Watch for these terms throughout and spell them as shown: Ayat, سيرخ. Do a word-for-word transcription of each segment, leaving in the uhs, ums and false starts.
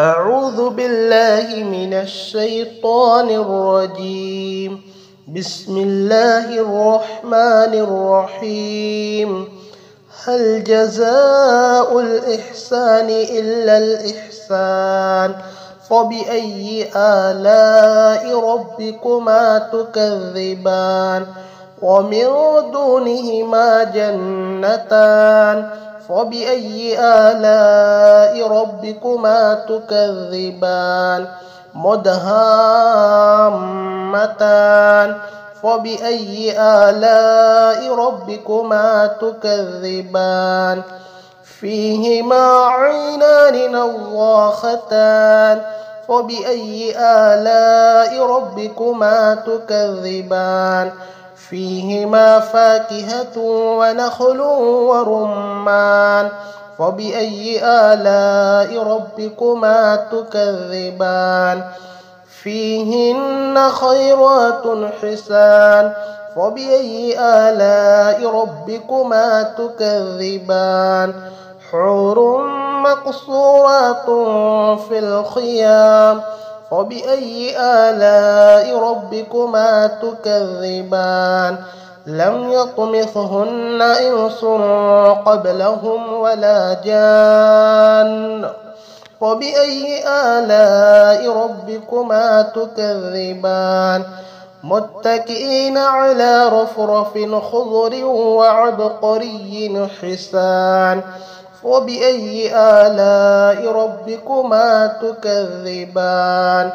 أعوذ بالله من الشيطان الرجيم. بسم الله الرحمن الرحيم. هل جزاء الإحسان إلا الإحسان فبأي آلاء ربكما تكذبان ومن دونهما جنتان فبأي آلاء ربكما تكذبان مدهامتان فبأي آلاء ربكما تكذبان فيهما عينان نضاختان فبأي آلاء ربكما تكذبان فيهما فاكهة ونخل ورمان فبأي آلاء ربكما تكذبان فيهن خيرات حسان فبأي آلاء ربكما تكذبان حور مقصورات في الخيام فبأي آلاء ربكما تكذبان لم يطمثهن إنس قبلهم ولا جان فبأي آلاء ربكما تكذبان متكئين على رفرف خضر وعبقري حسان وبأي آلاء ربكما تكذبان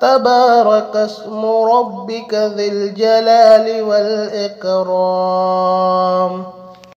تبارك اسم ربك ذي الجلال والإكرام.